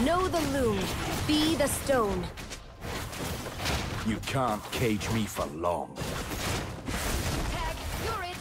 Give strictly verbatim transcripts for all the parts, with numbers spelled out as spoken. Know the loom, be the stone. You can't cage me for long. Tag, you're it!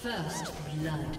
First blood.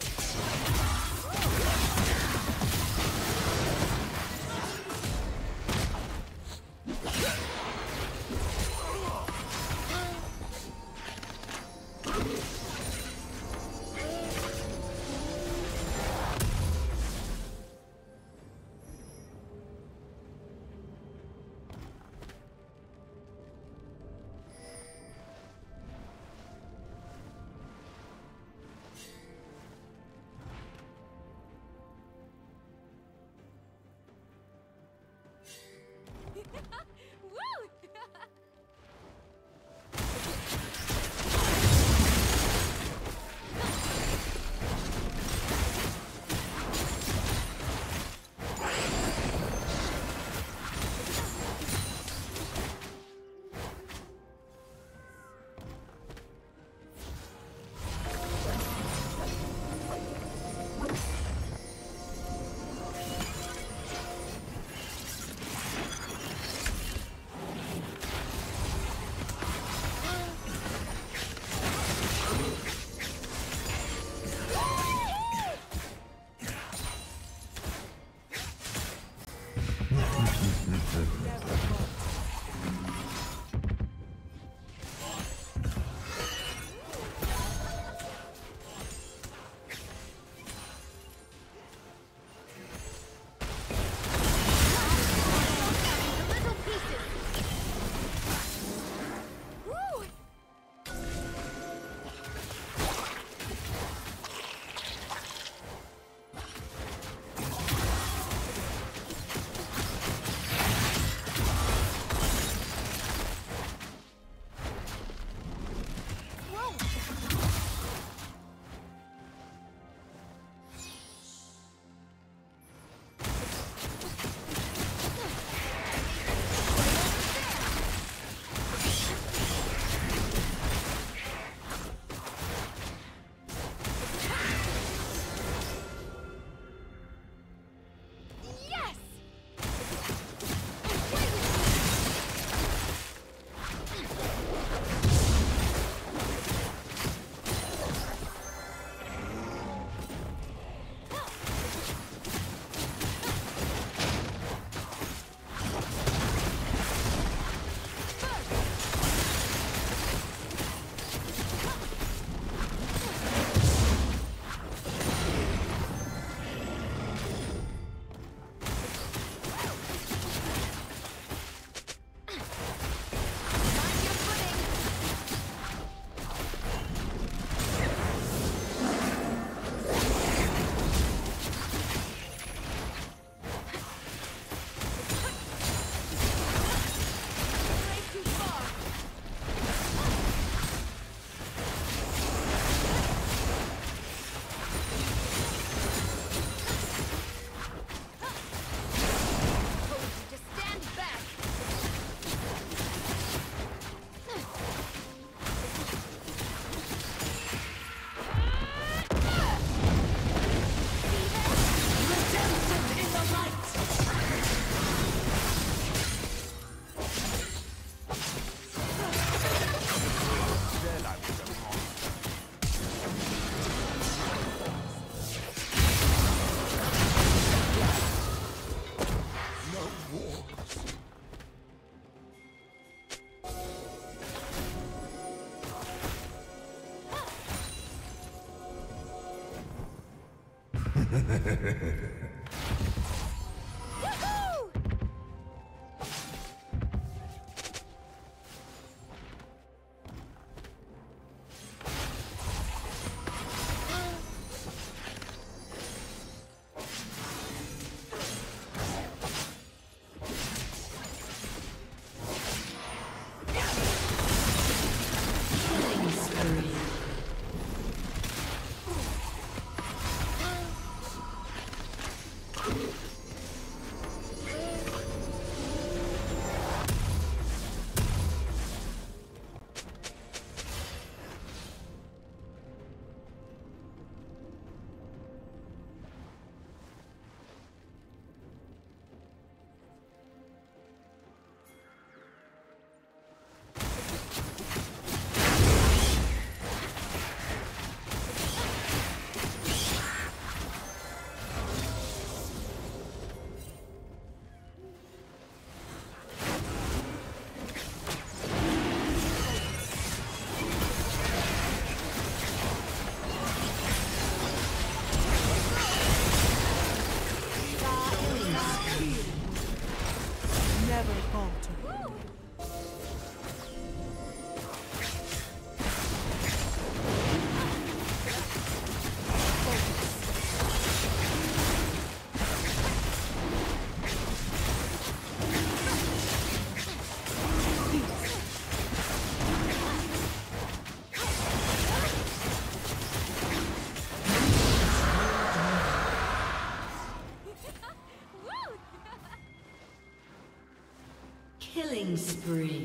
Killing spree.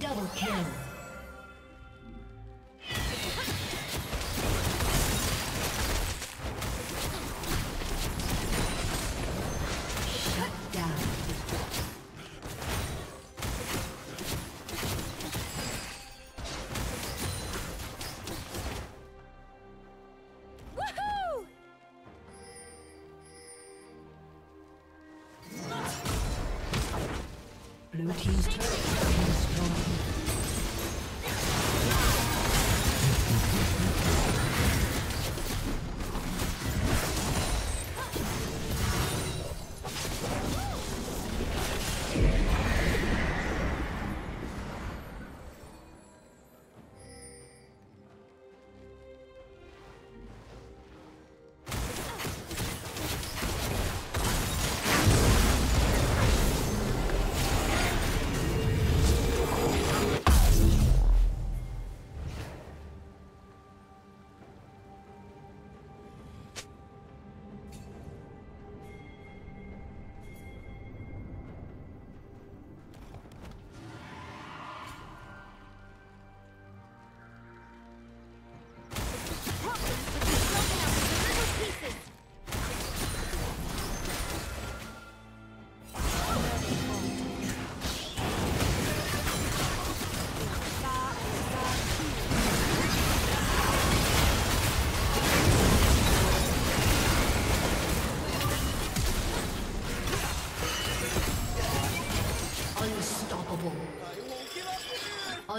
double kill. Blue team's turret has been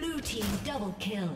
Blue team double kill.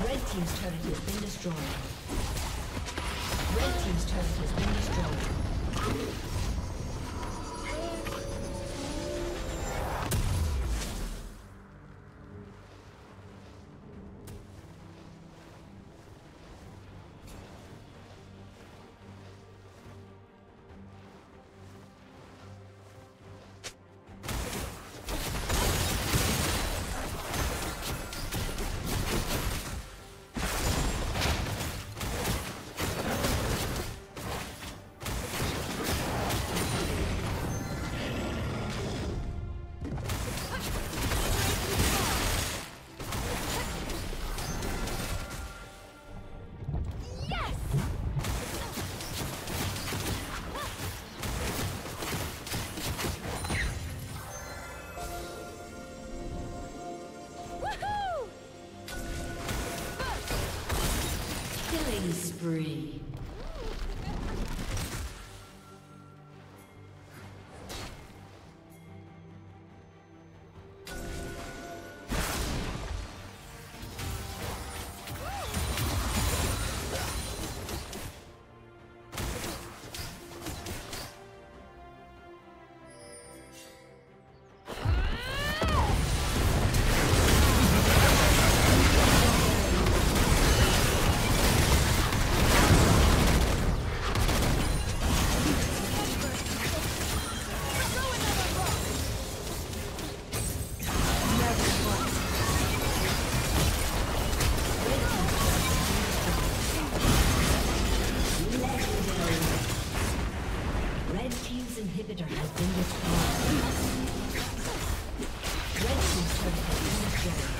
Red team's turret has been destroyed. Red team's turret has been destroyed. inhibitor has been destroyed. Red team's turret has been destroyed.